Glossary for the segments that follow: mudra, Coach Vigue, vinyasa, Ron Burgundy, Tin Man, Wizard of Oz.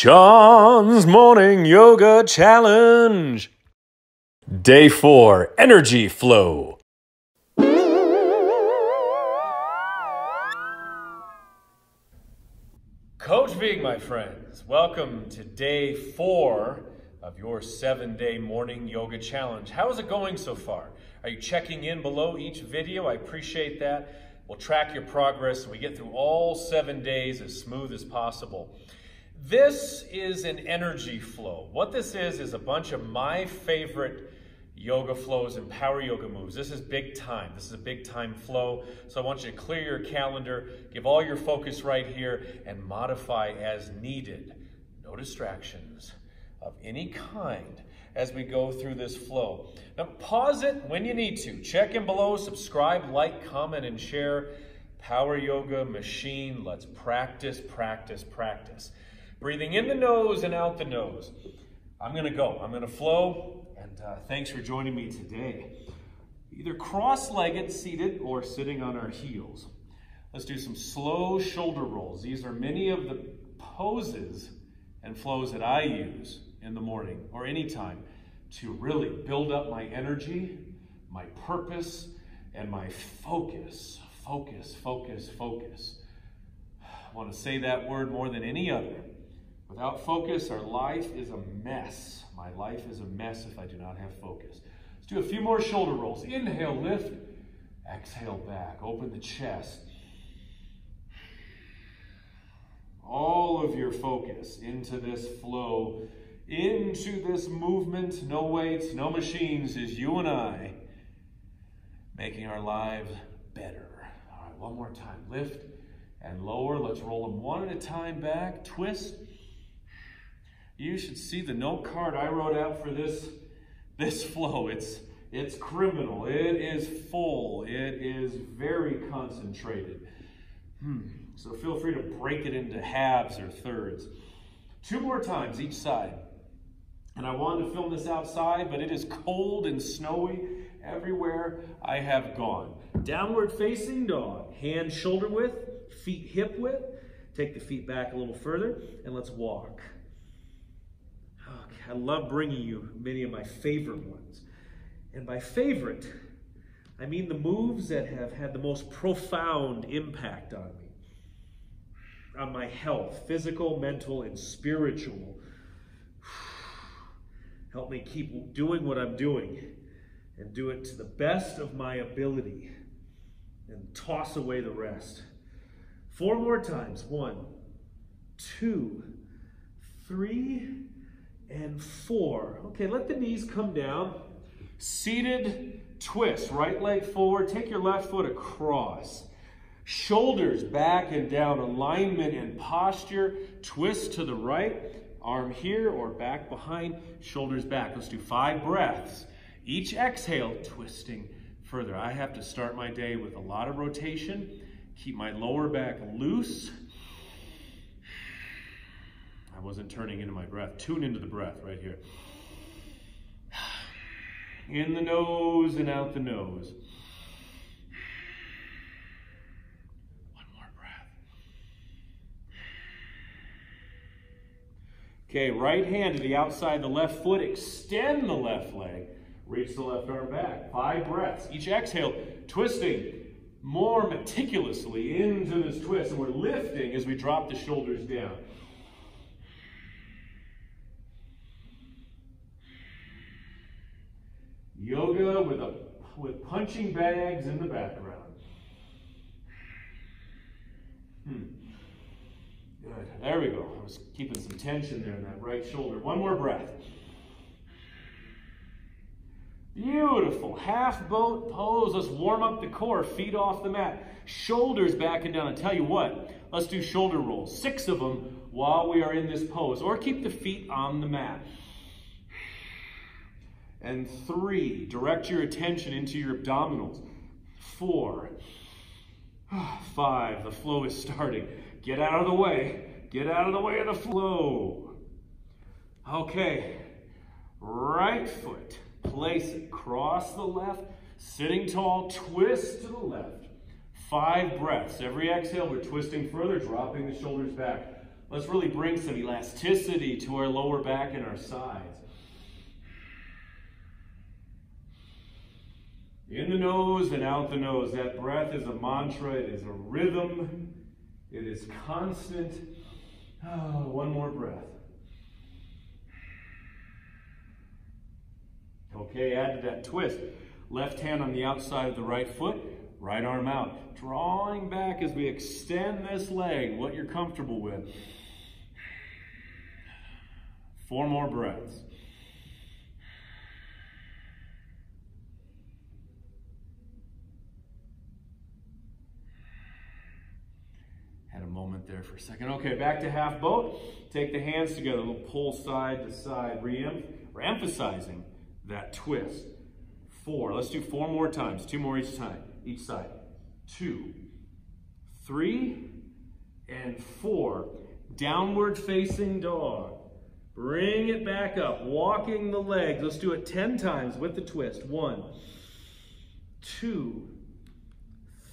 Sean's Morning Yoga Challenge. Day 4, Energy Flow. Coach Vigue, my friends, welcome to Day 4 of your 7-day Morning Yoga Challenge. How is it going so far? Are you checking in below each video? I appreciate that. We'll track your progress so we get through all 7 days as smooth as possible. This is an energy flow. What this is a bunch of my favorite yoga flows and power yoga moves. This is big time. This is a big time flow. So I want you to clear your calendar, give all your focus right here, and modify as needed. No distractions of any kind as we go through this flow. Now pause it when you need to. Check in below, subscribe, like, comment, and share. Power yoga machine. Let's practice, practice, practice. Breathing in the nose and out the nose. I'm gonna go, I'm gonna flow, and thanks for joining me today. Either cross-legged, seated, or sitting on our heels. Let's do some slow shoulder rolls. These are many of the poses and flows that I use in the morning or anytime to really build up my energy, my purpose, and my focus. Focus, focus, focus. I wanna say that word more than any other. Without focus, our life is a mess. My life is a mess if I do not have focus. Let's do a few more shoulder rolls. Inhale, lift. Exhale, back. Open the chest. All of your focus into this flow, into this movement. No weights, no machines. It's you and I making our lives better. All right, one more time. Lift and lower. Let's roll them one at a time back. Twist. You should see the note card I wrote out for this flow. It's criminal. It is full. It is very concentrated. So feel free to break it into halves or thirds. Two more times each side. And I wanted to film this outside, but it is cold and snowy everywhere I have gone. Downward facing dog. Hand shoulder width, feet hip width. Take the feet back a little further, and let's walk. I love bringing you many of my favorite ones. And by favorite, I mean the moves that have had the most profound impact on me, on my health, physical, mental, and spiritual. Help me keep doing what I'm doing and do it to the best of my ability and toss away the rest. Four more times. 1, 2, 3, and 4. Okay, let the knees come down. Seated twist, right leg forward, take your left foot across. Shoulders back and down, alignment and posture. Twist to the right, arm here or back behind, shoulders back. Let's do 5 breaths. Each exhale, twisting further. I have to start my day with a lot of rotation. Keep my lower back loose. I wasn't turning into my breath. Tune into the breath right here. In the nose and out the nose. One more breath. Okay, right hand to the outside of the left foot. Extend the left leg. Reach the left arm back. 5 breaths. Each exhale, twisting more meticulously into this twist. And we're lifting as we drop the shoulders down. Yoga with punching bags in the background. Good. There we go. I was keeping some tension there in that right shoulder. One more breath. Beautiful. Half boat pose. Let's warm up the core. Feet off the mat. Shoulders back and down. I tell you what, let's do shoulder rolls. 6 of them while we are in this pose. Or keep the feet on the mat. And 3, direct your attention into your abdominals. 4, 5, the flow is starting. Get out of the way. Get out of the way of the flow. Okay, right foot, place it, cross the left, sitting tall, twist to the left. 5 breaths. Every exhale, we're twisting further, dropping the shoulders back. Let's really bring some elasticity to our lower back and our sides. In the nose and out the nose. That breath is a mantra. It is a rhythm. It is constant. Oh, one more breath. Okay, add to that twist. Left hand on the outside of the right foot, right arm out. Drawing back as we extend this leg, what you're comfortable with. 4 more breaths. Had a moment there for a second. Okay, back to half boat. Take the hands together, we'll pull side to side, re-emphasizing that twist. 4, let's do 4 more times, 2 more each time, each side. 2, 3, and 4. Downward facing dog. Bring it back up, walking the legs. Let's do it 10 times with the twist. 1, 2,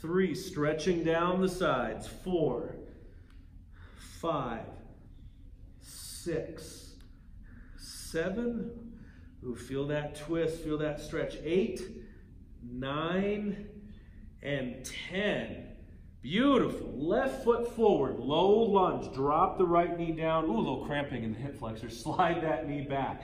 3, stretching down the sides. 4, 5, 6, 7, Ooh, feel that twist, feel that stretch. 8, 9, and 10. Beautiful. Left foot forward, low lunge. Drop the right knee down. Ooh, a little cramping in the hip flexor. Slide that knee back.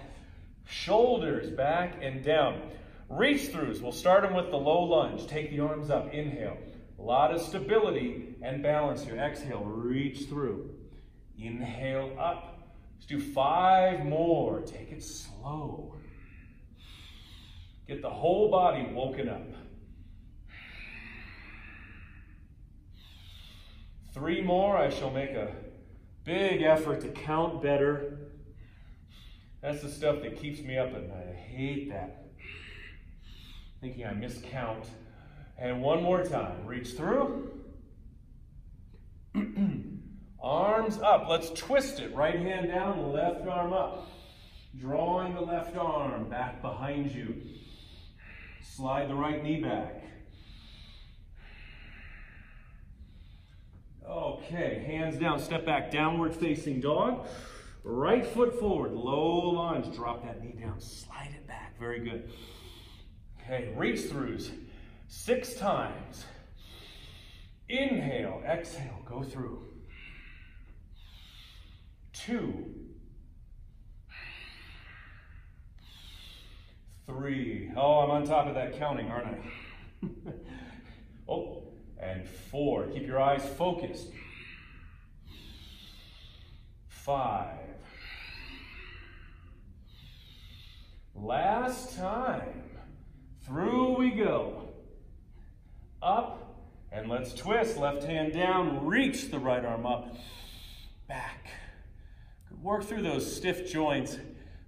Shoulders back and down. Reach throughs. We'll start them with the low lunge. Take the arms up. Inhale. A lot of stability and balance here. Exhale, reach through. Inhale up. Let's do 5 more. Take it slow. Get the whole body woken up. 3 more. I shall make a big effort to count better. That's the stuff that keeps me up at night. I hate that. Thinking I miscount. And one more time. Reach through. Arms up. Let's twist it. Right hand down, left arm up. Drawing the left arm back behind you. Slide the right knee back. Okay, hands down, step back, downward facing dog. Right foot forward, low lunge, drop that knee down, slide it back, very good. Okay, reach throughs, 6 times. Inhale, exhale, go through. 2, 3. Oh, I'm on top of that counting, aren't I? Oh, and 4. Keep your eyes focused. 5. Last time. Through we go. Up, and let's twist. Left hand down, reach the right arm up. Back. Work through those stiff joints.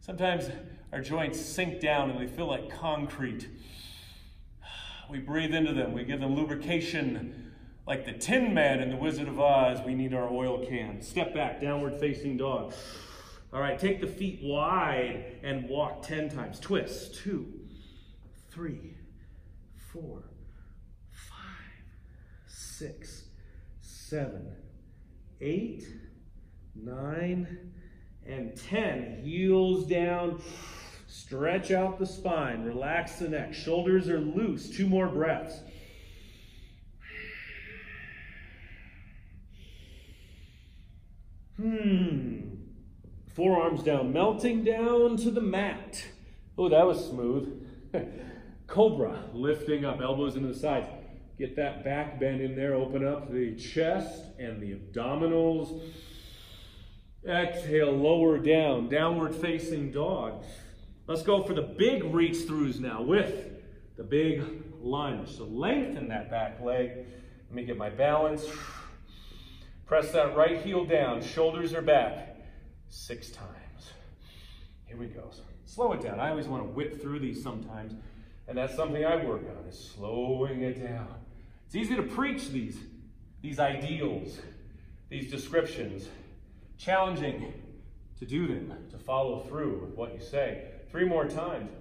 Sometimes our joints sink down and they feel like concrete. We breathe into them. We give them lubrication like the Tin Man in the Wizard of Oz. We need our oil can. Step back, downward facing dog. All right, take the feet wide and walk 10 times. Twist. 2, 3, 4, 5, 6, 7, 8, 9, and 10. Heels down. Stretch out the spine, relax the neck, shoulders are loose. 2 more breaths. Forearms down, melting down to the mat. Oh, that was smooth. Cobra, lifting up, elbows into the sides. Get that back bend in there, open up the chest and the abdominals. Exhale, lower down, downward facing dog. Let's go for the big reach throughs now with the big lunge. So lengthen that back leg. Let me get my balance. Press that right heel down. Shoulders are back. 6 times. Here we go. Slow it down. I always want to whip through these sometimes. And that's something I work on, is slowing it down. It's easy to preach these ideals, these descriptions. Challenging to do them, to follow through with what you say. 3 more times.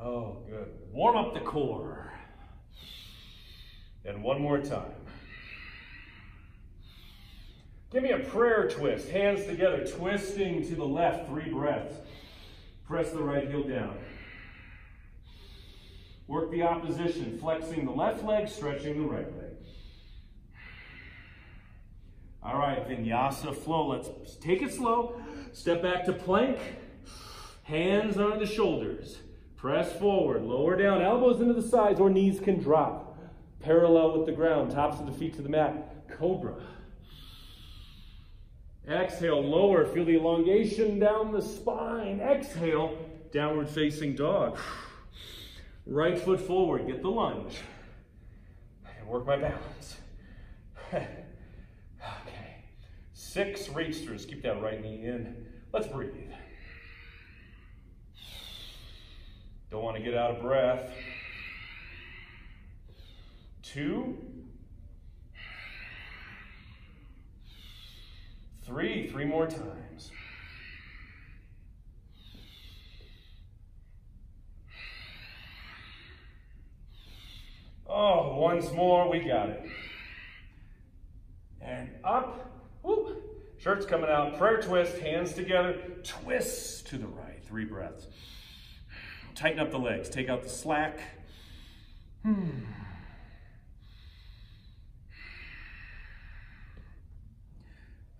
Oh, good. Warm up the core. And one more time. Give me a prayer twist. Hands together, twisting to the left, 3 breaths. Press the right heel down. Work the opposition, flexing the left leg, stretching the right leg. All right, vinyasa flow. Let's take it slow. Step back to plank. Hands under the shoulders. Press forward, lower down, elbows into the sides or knees can drop. Parallel with the ground, tops of the feet to the mat. Cobra. Exhale, lower, feel the elongation down the spine. Exhale, downward facing dog. Right foot forward, get the lunge. And work my balance. Okay, 6 reach throughs. Keep that right knee in. Let's breathe. Don't want to get out of breath. 2. 3. 3 more times. 1 more. We got it. And up. Whoop. Shirt's coming out. Prayer twist. Hands together. Twist to the right. 3 breaths. Tighten up the legs, take out the slack.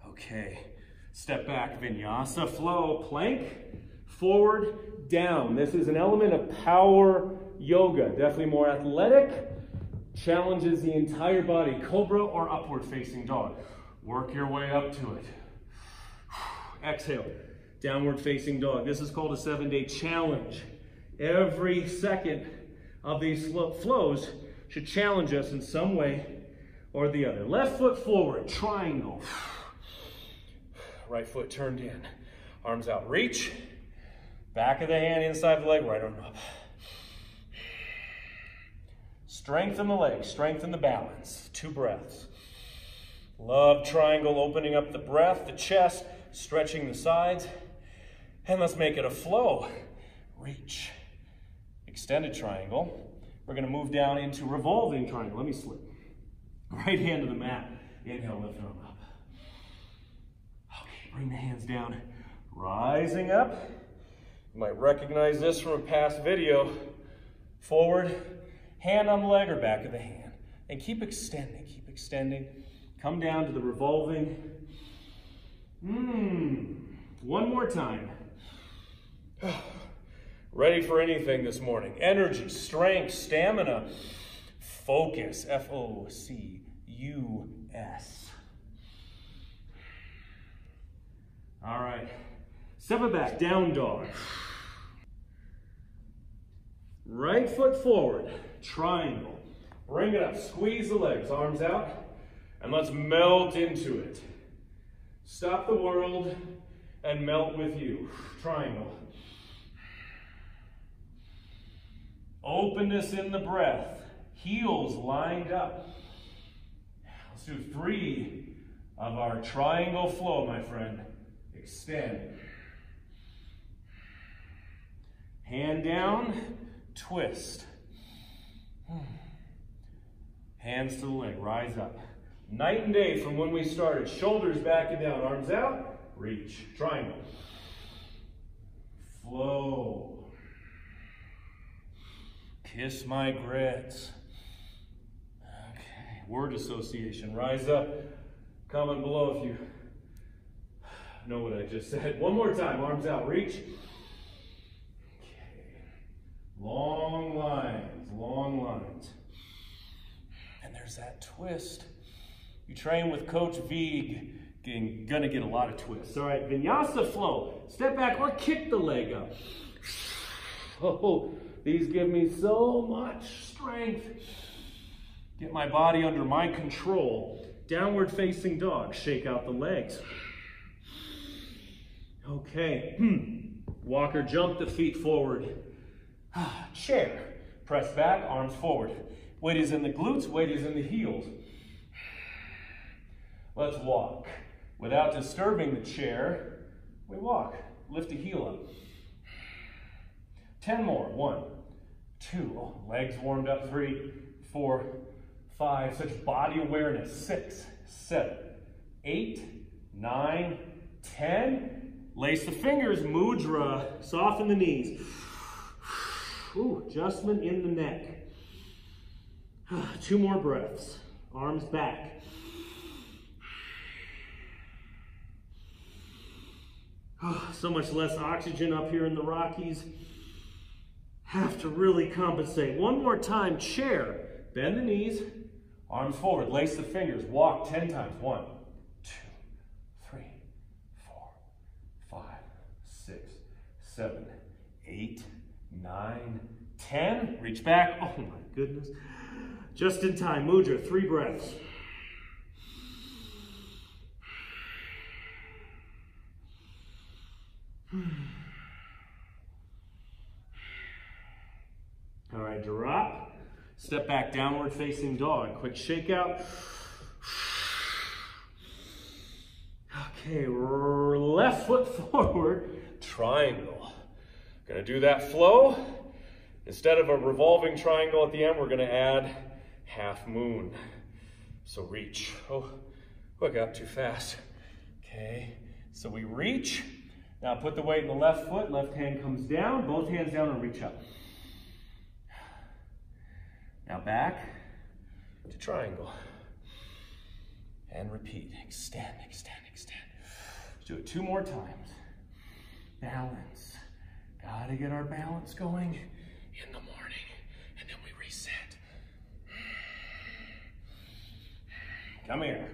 Okay, step back, vinyasa flow, plank, forward, down. This is an element of power yoga, definitely more athletic, challenges the entire body, cobra or upward facing dog. Work your way up to it. Exhale, downward facing dog. This is called a 7-day challenge. Every second of these flows should challenge us in some way or the other. Left foot forward, triangle. Right foot turned in. Arms out, reach. Back of the hand, inside the leg, right arm up. Strengthen the leg, strengthen the balance. 2 breaths. Love triangle, opening up the breath, the chest, stretching the sides. And let's make it a flow. Reach. Extended triangle. We're going to move down into revolving triangle. Let me slip. Right hand to the mat. Inhale, lift arm up. Okay, bring the hands down. Rising up. You might recognize this from a past video. Forward, hand on the leg or back of the hand. And keep extending, keep extending. Come down to the revolving. 1 more time. Ready for anything this morning. Energy, strength, stamina, focus, F-O-C-U-S. All right, step it back, down dog. Right foot forward, triangle. Bring it up, squeeze the legs, arms out, and let's melt into it. Stop the world and melt with you, triangle. Openness in the breath, heels lined up. Let's do 3 of our triangle flow, my friend. Extend. Hand down, twist. Hands to the leg, rise up. Night and day from when we started. Shoulders back and down, arms out, reach. Triangle. Flow. Kiss my grits. Okay, word association. Rise up. Comment below if you know what I just said. 1 more time. Arms out. Reach. Okay. Long lines. Long lines. And there's that twist. You train with Coach Vigue. Gonna get a lot of twists. All right. Vinyasa flow. Step back or kick the leg up. Oh. These give me so much strength. Get my body under my control. Downward facing dog. Shake out the legs. Okay. Walk or jump the feet forward. Chair. Press back, arms forward. Weight is in the glutes, weight is in the heels. Let's walk. Without disturbing the chair, we walk. Lift the heel up. 10 more. 1, 2. Oh, legs warmed up. 3, 4, 5. Such body awareness. 6, 7, 8, 9, 10. Lace the fingers, mudra, soften the knees. Ooh, adjustment in the neck. 2 more breaths, arms back. So much less oxygen up here in the Rockies. Have to really compensate. One more time, chair. Bend the knees, arms forward, lace the fingers, walk 10 times. 1, 2, 3, 4, 5, 6, 7, 8, 9, 10. Reach back, oh my goodness. Just in time, mudra, 3 breaths. All right, drop. Step back, downward facing dog. Quick shake out. Okay, left foot forward, triangle. Gonna do that flow. Instead of a revolving triangle at the end, we're gonna add half moon. So reach. Oh, I got too fast. Okay, so we reach. Now put the weight in the left foot, left hand comes down, both hands down and reach up. Now back to triangle. And repeat, extend, extend, extend. Let's do it 2 more times. Balance. Gotta get our balance going in the morning, and then we reset. Come here.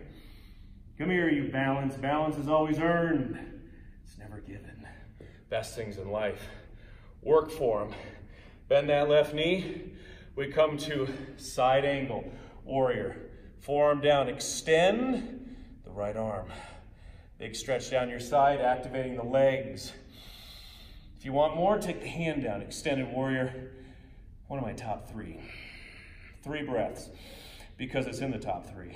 Come here, you balance. Balance is always earned. It's never given. Best things in life. Work for them. Bend that left knee. We come to side angle, warrior. Forearm down, extend the right arm. Big stretch down your side, activating the legs. If you want more, take the hand down, extended warrior. One of my top 3. 3 breaths, because it's in the top 3.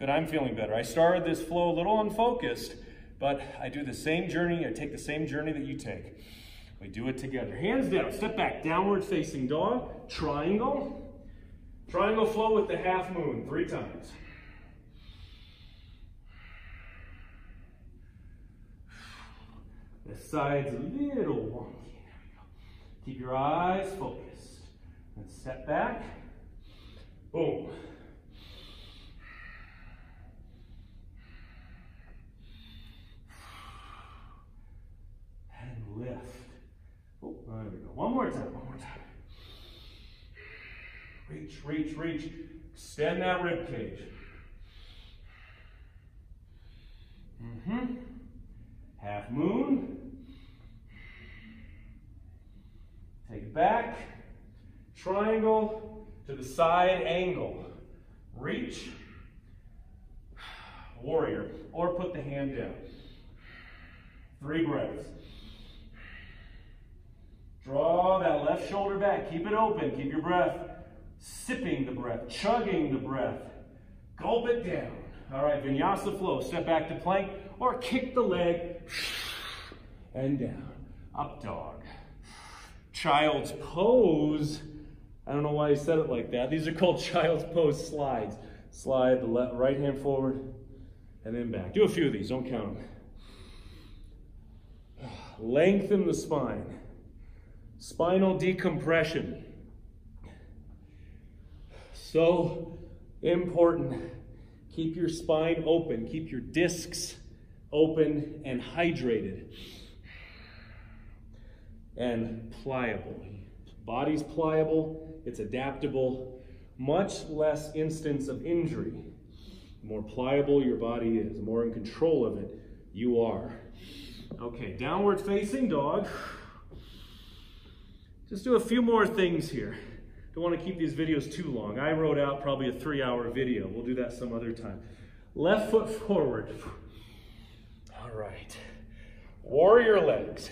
Good, I'm feeling better. I started this flow a little unfocused, but I do the same journey, I take the same journey that you take. We do it together. Hands down, step back, downward facing dog, triangle. Triangle flow with the half moon, 3 times. The side's a little wonky. There we go. Keep your eyes focused. And step back. Boom. And lift. Oh, there we go. One more time. One more time. Reach, reach, reach. Extend that rib cage. Mm-hmm. Half moon. Take it back, triangle to the side angle. Reach, warrior, or put the hand down. 3 breaths. Draw that left shoulder back, keep it open, keep your breath, sipping the breath, chugging the breath, gulp it down. All right, vinyasa flow, step back to plank, or kick the leg, and down. Up dog. Child's pose. I don't know why he said it like that. These are called child's pose slides. Slide the right hand forward, and then back. Do a few of these, don't count them. Lengthen the spine. Spinal decompression. So important. Keep your spine open, keep your discs open and hydrated and pliable. Body's pliable, it's adaptable, much less instance of injury. The more pliable your body is, the more in control of it you are. Okay, downward facing dog. Just do a few more things here. Don't want to keep these videos too long. I wrote out probably a 3-hour video. We'll do that some other time. Left foot forward. All right, warrior legs.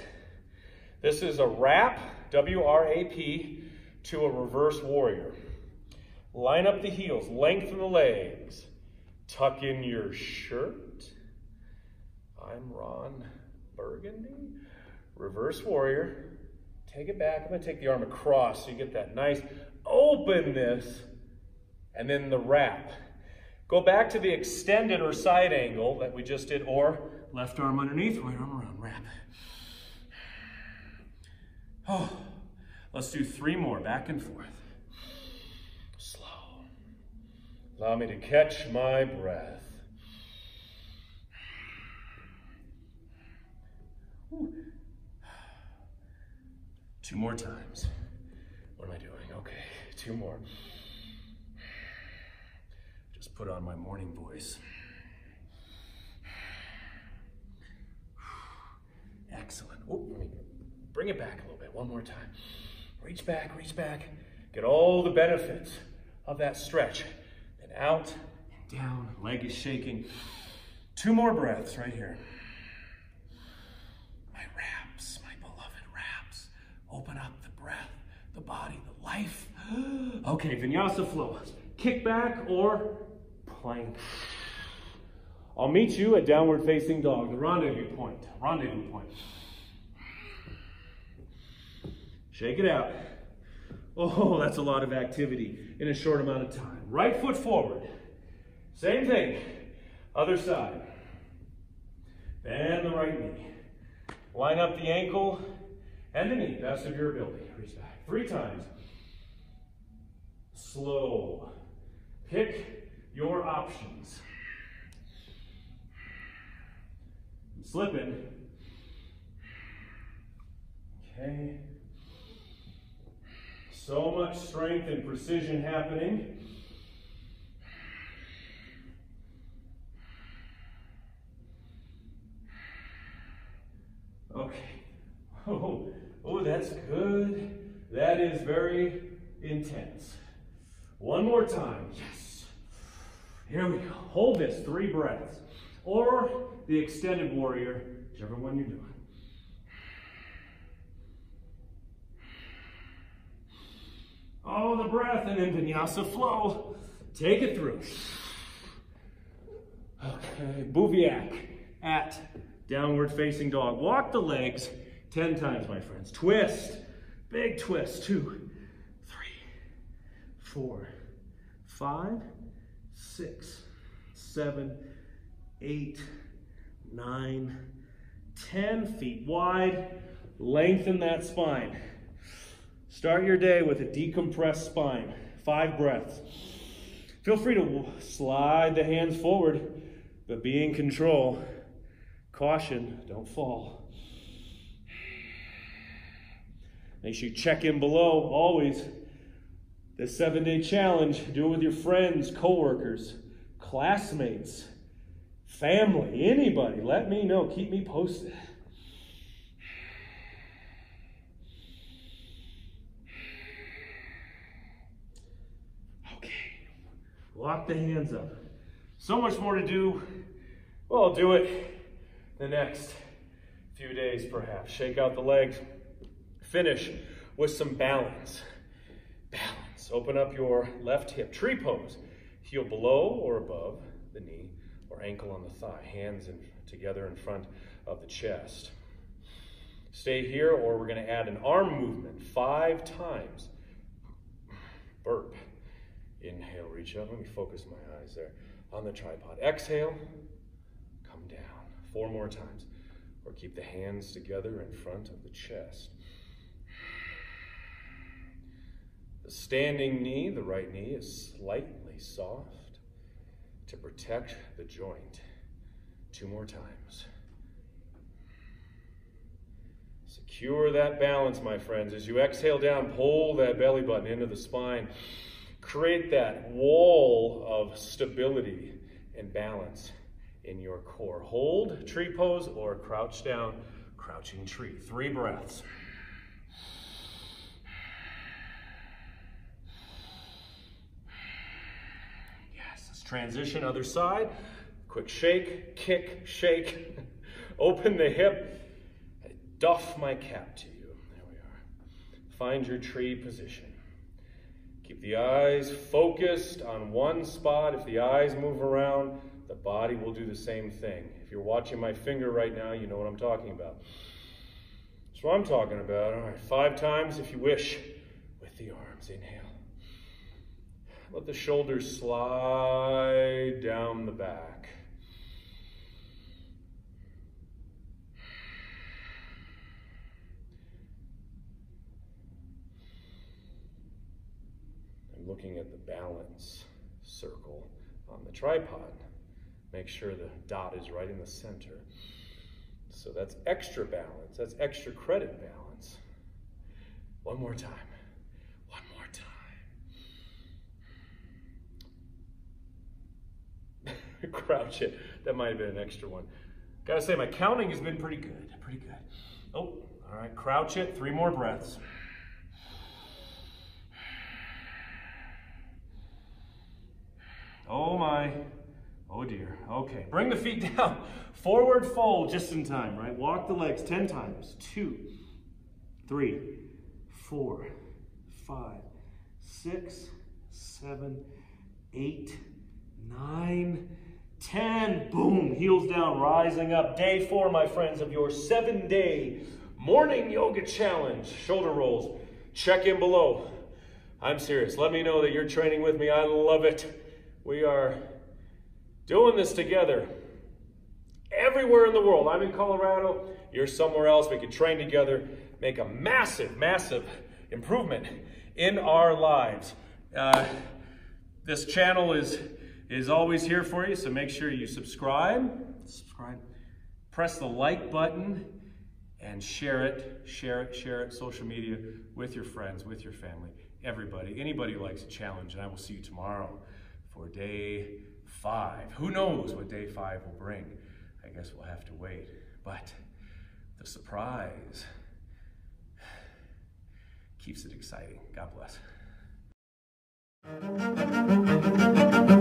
This is a wrap, W-R-A-P, to a reverse warrior. Line up the heels, lengthen the legs, tuck in your shirt. I'm Ron Burgundy, reverse warrior. Take it back, I'm gonna take the arm across so you get that nice openness, and then the wrap. Go back to the extended or side angle that we just did, or left arm underneath, right arm around, wrap. Oh, let's do three more, back and forth. Slow. Allow me to catch my breath. Ooh. Two more times. What am I doing? Okay, two more. Just put on my morning voice. Excellent. Oh, let me bring it back a little bit. One more time. Reach back, reach back. Get all the benefits of that stretch. And out and down. Leg is shaking. Two more breaths right here. My wraps, my beloved wraps. Open up the breath, the body, the life. Okay, vinyasa flow. Kickback or plank. I'll meet you at downward facing dog, the rendezvous point. Rendezvous point. Shake it out. Oh, that's a lot of activity in a short amount of time. Right foot forward. Same thing. Other side. Bend the right knee. Line up the ankle and the knee, best of your ability. Reach back. Three times. Slow. Pick your options. I'm slipping. Okay. So much strength and precision happening. Okay. Oh, oh, that's good. That is very intense. One more time. Yes. Here we go. Hold this, three breaths. Or the extended warrior, whichever one you're doing. Oh, the breath, and then vinyasa flow. Take it through. Okay, Bouviac at downward facing dog. Walk the legs 10 times, my friends. Twist, big twist. 2, 3, 4, 5, 6, 7, 8, 9, 10. Feet wide. Lengthen that spine. Start your day with a decompressed spine. 5 breaths. Feel free to slide the hands forward, but be in control. Caution, don't fall. Make sure you check in below, always. This 7-day challenge, do it with your friends, coworkers, classmates, family, anybody. Let me know, keep me posted. Lock the hands up. So much more to do. Well, I'll do it the next few days, perhaps. Shake out the legs. Finish with some balance. Balance. Open up your left hip. Tree pose. Heel below or above the knee or ankle on the thigh. Hands together in front of the chest. Stay here, or we're going to add an arm movement 5 times. Burp. Inhale, reach up. Let me focus my eyes there on the tripod. Exhale, come down. 4 more times. Or keep the hands together in front of the chest. The standing knee, the right knee, is slightly soft to protect the joint. 2 more times. Secure that balance, my friends. As you exhale down, pull that belly button into the spine. Create that wall of stability and balance in your core. Hold tree pose or crouch down, crouching tree. 3 breaths. Yes, let's transition other side. Quick shake, kick, shake. Open the hip. I doff my cap to you. There we are. Find your tree position. Keep the eyes focused on one spot. If the eyes move around, the body will do the same thing. If you're watching my finger right now, you know what I'm talking about. That's what I'm talking about. All right, 5 times if you wish with the arms. Inhale. Let the shoulders slide down the back. I'm looking at the balance circle on the tripod. Make sure the dot is right in the center. So that's extra balance, that's extra credit balance. One more time. One more time. Crouch it. That might have been an extra one. Gotta say, my counting has been pretty good. Pretty good. Oh, all right. Crouch it. 3 more breaths. Oh my. Oh dear. Okay. Bring the feet down. Forward fold just in time, right? Walk the legs 10 times. 2, 3, 4, 5, 6, 7, 8, 9, 10. Boom, heels down, rising up. Day 4, my friends, of your 7-day morning yoga challenge. Shoulder rolls, check in below. I'm serious, let me know that you're training with me. I love it. We are doing this together everywhere in the world. I'm in Colorado, you're somewhere else. We can train together. Make a massive, massive improvement in our lives. This channel is always here for you, so make sure you subscribe, press the like button, and share it, social media, with your friends, with your family, everybody. Anybody who likes a challenge, and I will see you tomorrow for day 5. Who knows what day 5 will bring? I guess we'll have to wait, but the surprise keeps it exciting. God bless.